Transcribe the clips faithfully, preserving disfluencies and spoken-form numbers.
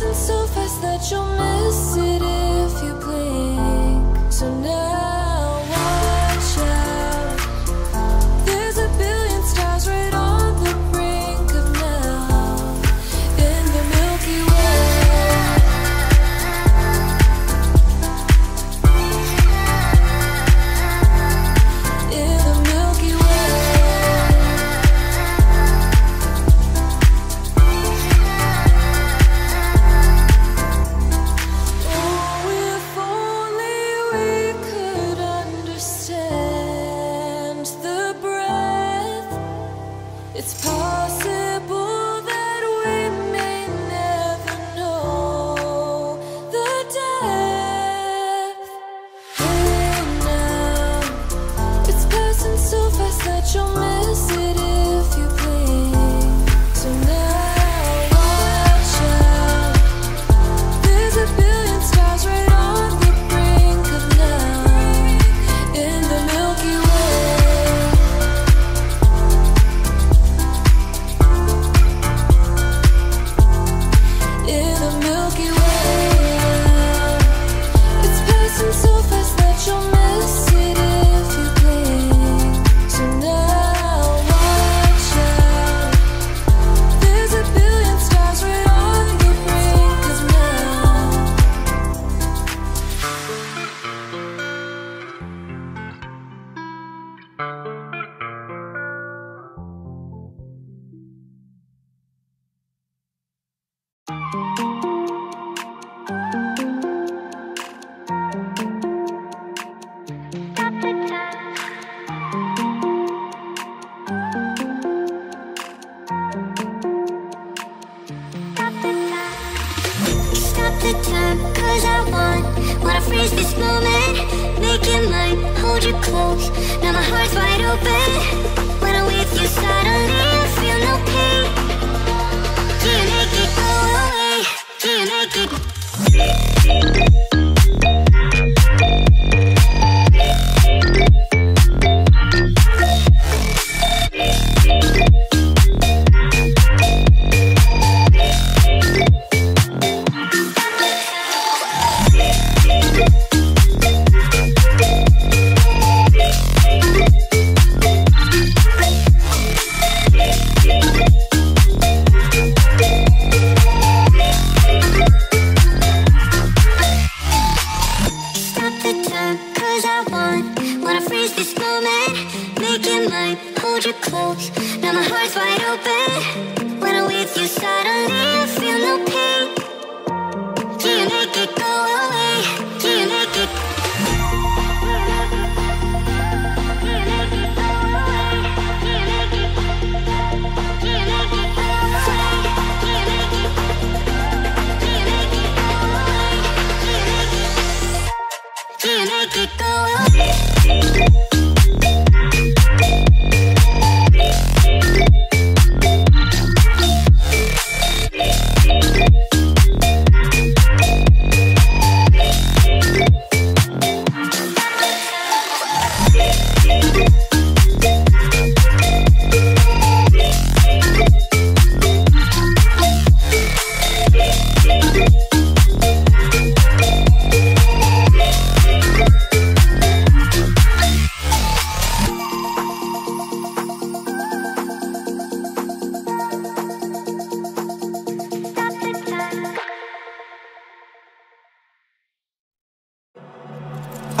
passing so fast that you'll miss it if you blink. So now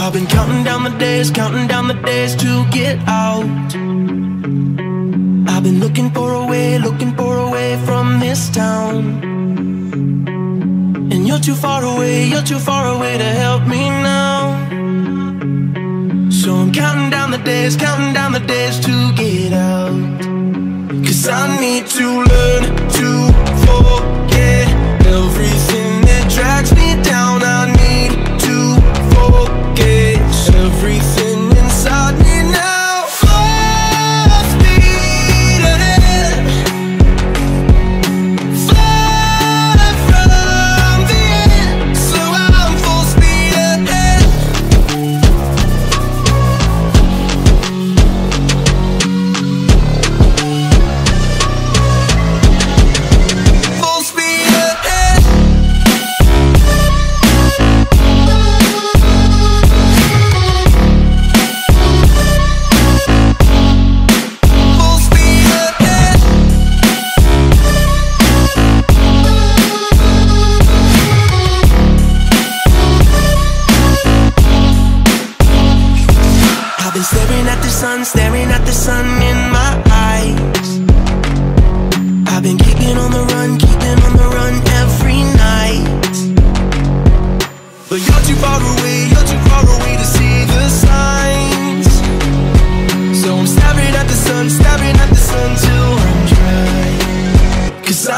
I've been counting down the days, counting down the days to get out. I've been looking for a way, looking for a way from this town. And you're too far away, you're too far away to help me now. So I'm counting down the days, counting down the days to get out. Cause I need to learn to forget everything that drags me down. I need to forget everything inside me now. Full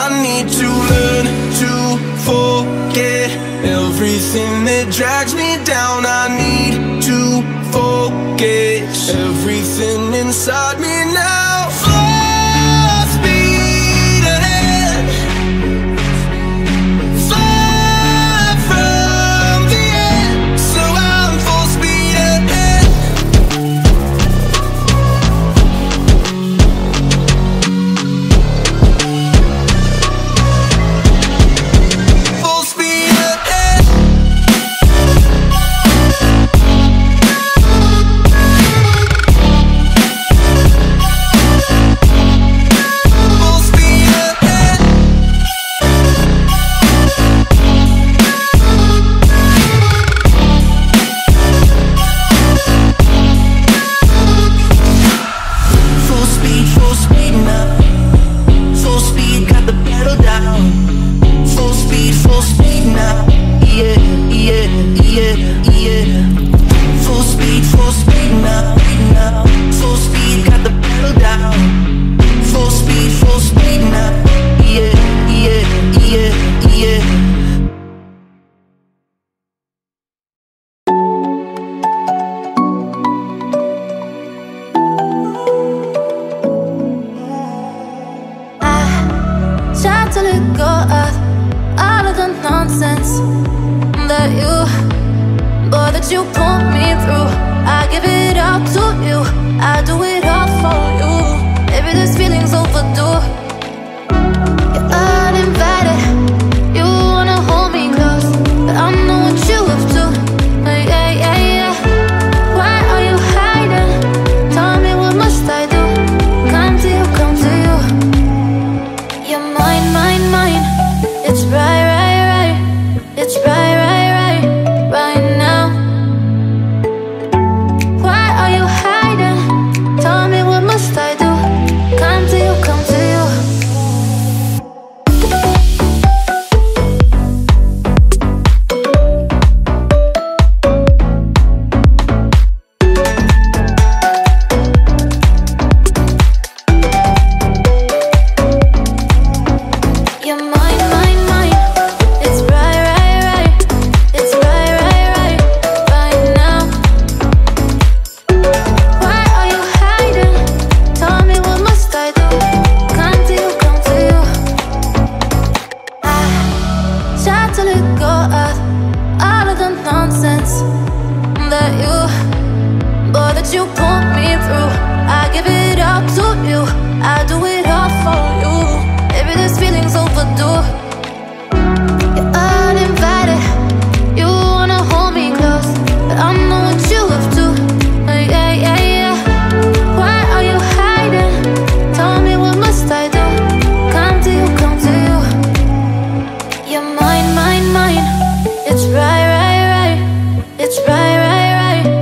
I need to learn to forget everything that drags me down. I need to focus everything inside me now. Full speed ahead, far from the end, so I'm full speed ahead. Full speed ahead. Full speed ahead. Full speed, full speed up. Full speed, got the pedal down. Full speed, full speed now. Yeah, yeah, yeah, yeah. Full speed, full speed now, now. Full speed, got the pedal down. Full speed, full speed now. Yeah, yeah, yeah, yeah. Tried to let go of all of the nonsense that you, boy, that you put me through. I give it all to you, I do it all for you. Maybe this feeling's overdue. You're uninvited, you wanna hold me close, but I know what you have to. Yeah, yeah, yeah. Why are you hiding? Tell me what must I do? Come to you, come to you. You're mine, mine, mine. It's right, right, right. It's right, right, right, right now. Why are you hiding? Tell me what must I do? Come to you, come to you. You're mine, mine, mine. It's right, right, right. It's right, right, right, right now. Why are you hiding? Tell me what must I do? Come to you, come to you. I tried to let go of all of the nonsense that you, boy, that you put me through. I give it all to you, I do it all for you. Maybe this feeling's overdue. You're uninvited, you wanna hold me close, but I know what you have to. Yeah, yeah, yeah. Why are you hiding? Tell me what must I do? Come to you, come to you. You're mine, mine, mine. It's right, right, right. It's right, right, right.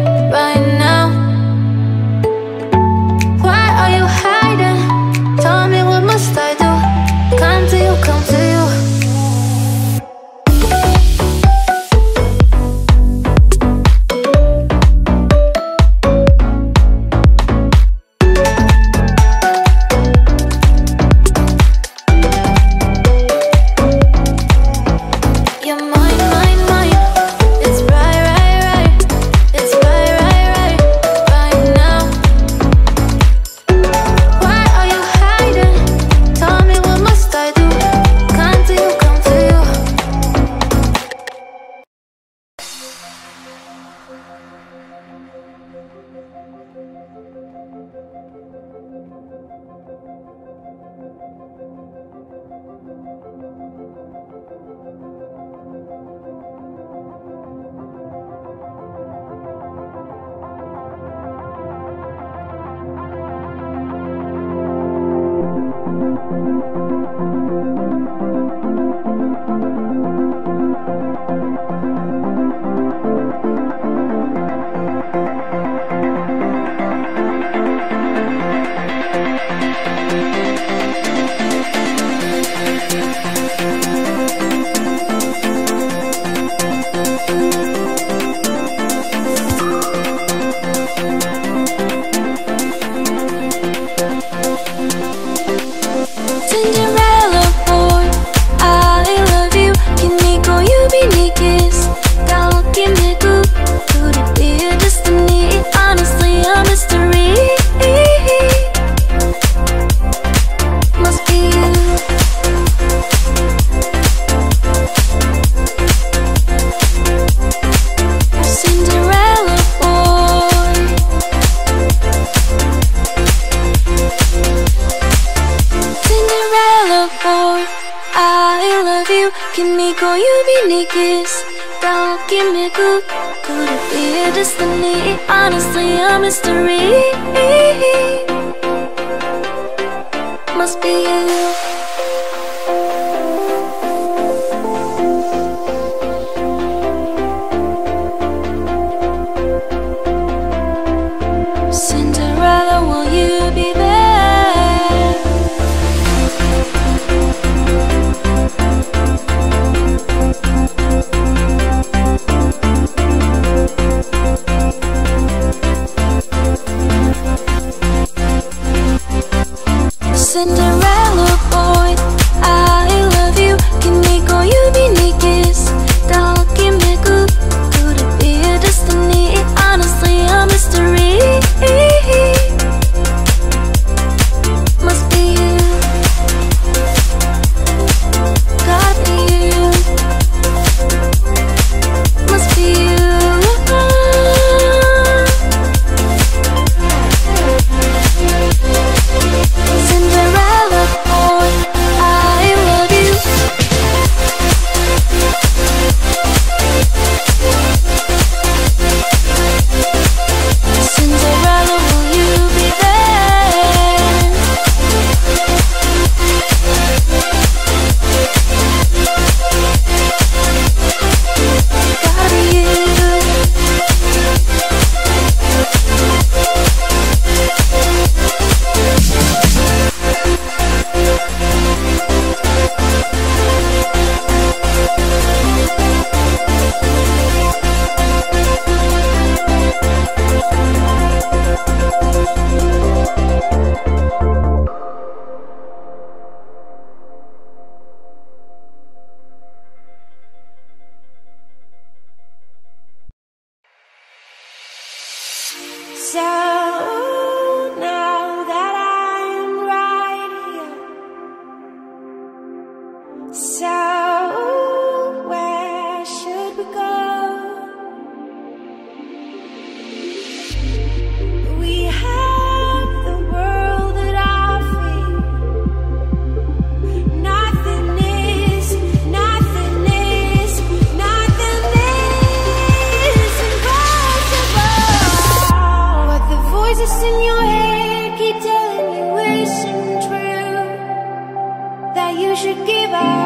I love you Kimiko yubini kiss Tao Kimiku Could it be a destiny? Honestly a mystery Must be you Cinderella boy, I love you. Kimiko, you be Nikis. Kimiko, could it be a destiny? Honestly, a mystery. Must be you. Got me you. Must be you. Cinderella boy, I love you. Cinderella, will you be there? Gotta you. We'll be right back.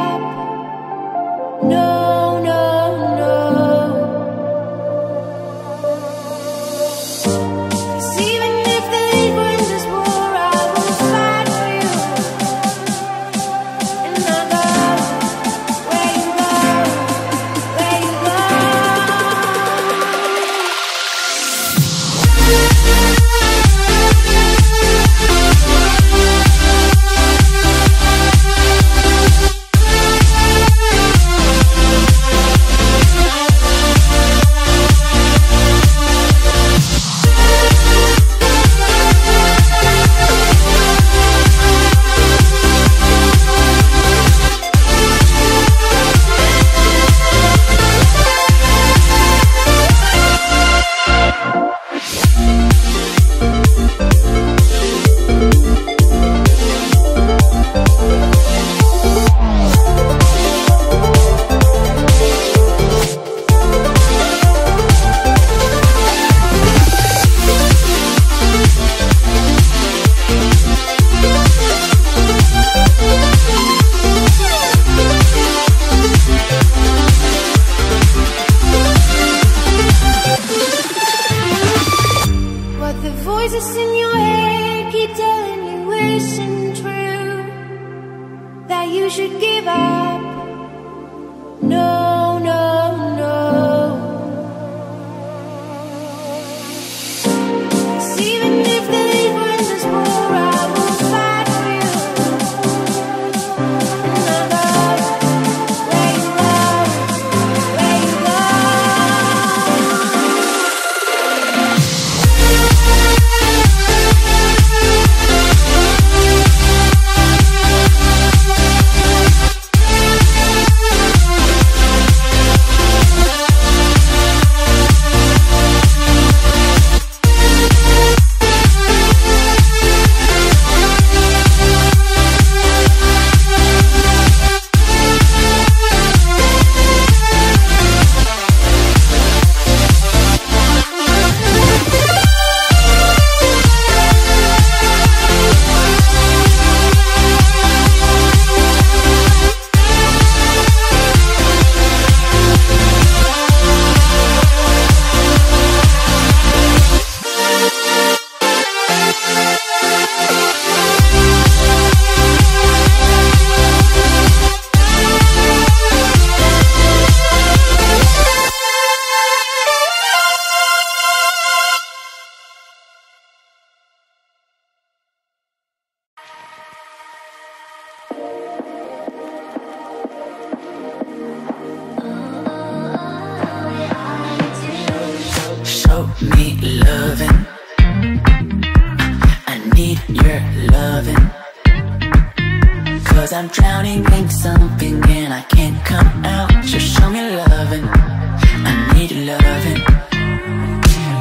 'Cause I'm drowning in something and I can't come out. Just show me loving, I need loving.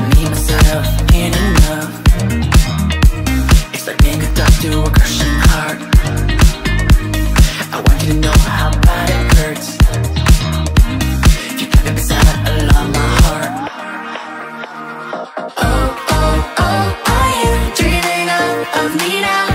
Need myself in enough. It's like being a dog to a crushing heart. I want you to know how bad it hurts. You got me beside a lot of my heart. Oh, oh, oh, are you dreaming of, of me now?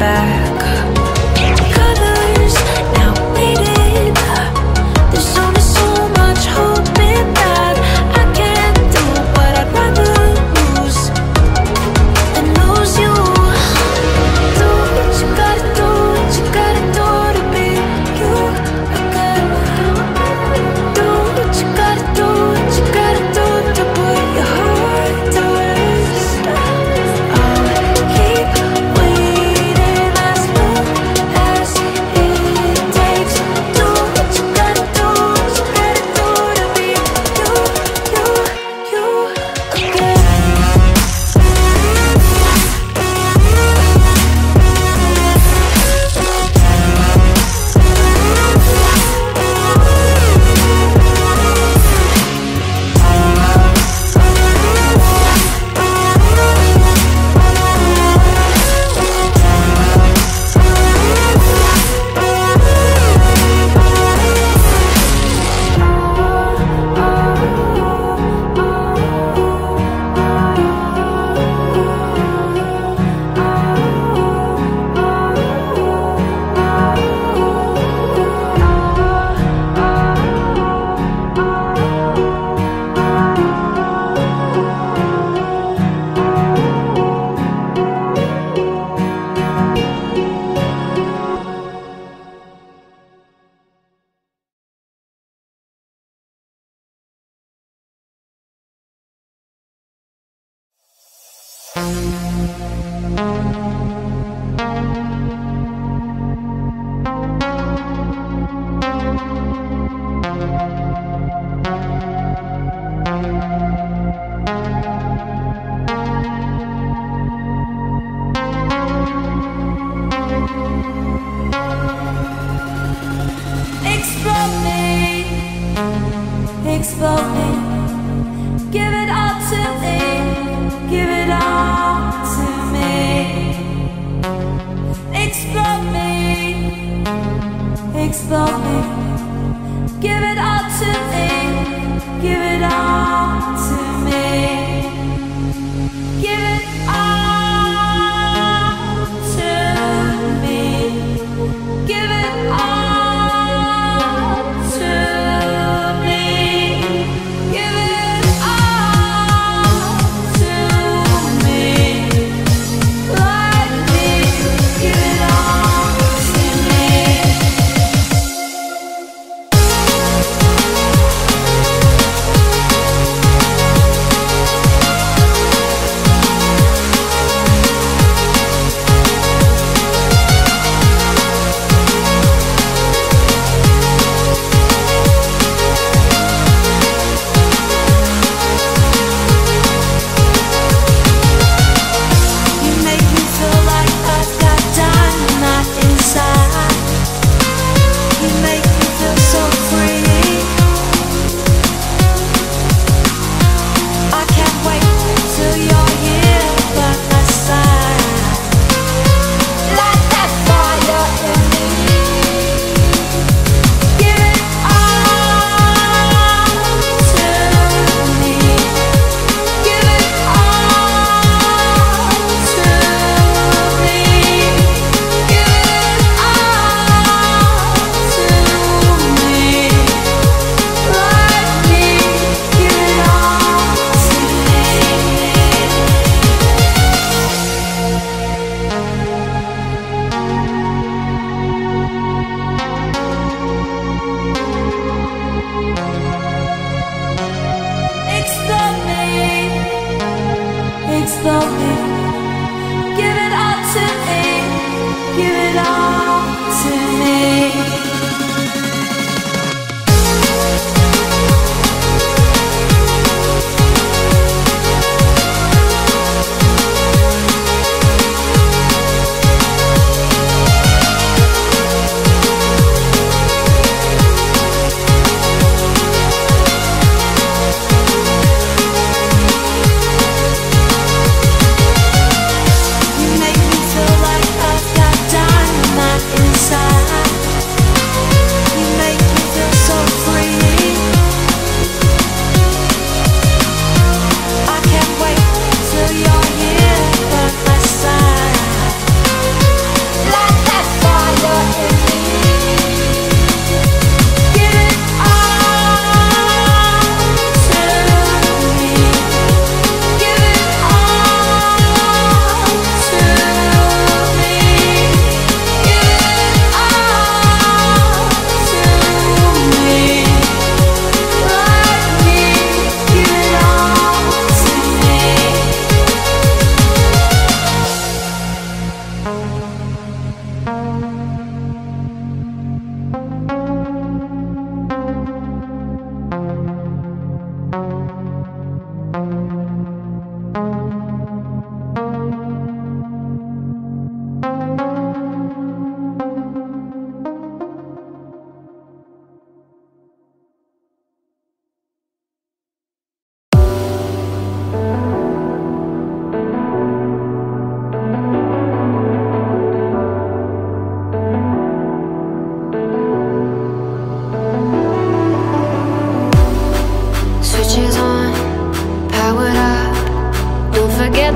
Back colors now faded.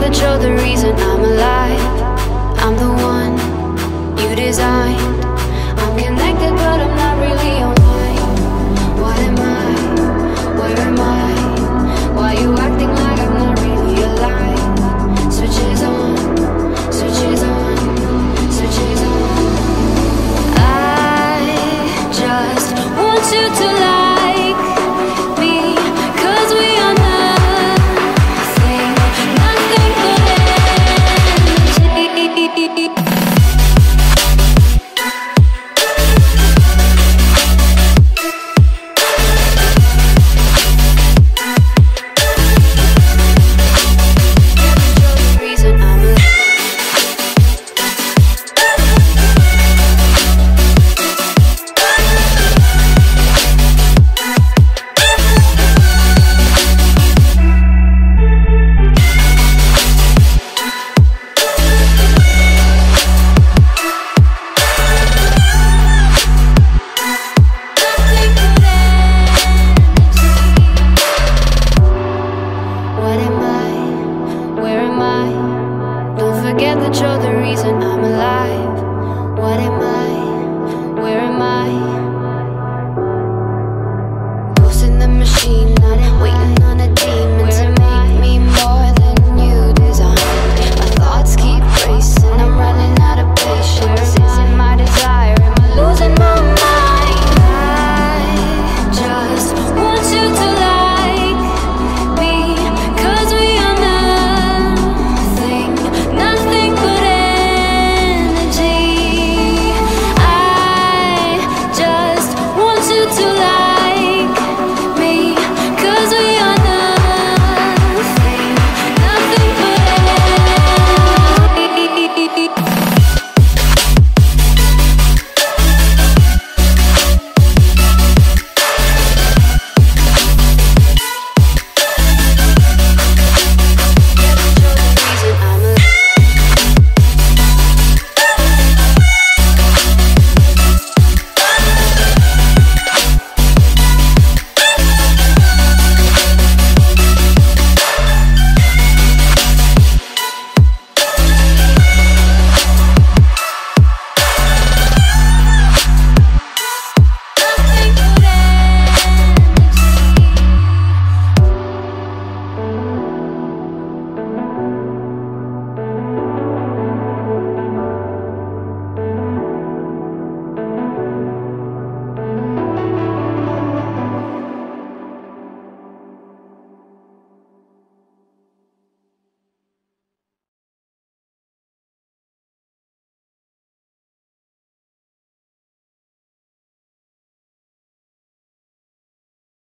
That you're the reason I'm alive. I'm the one you desire.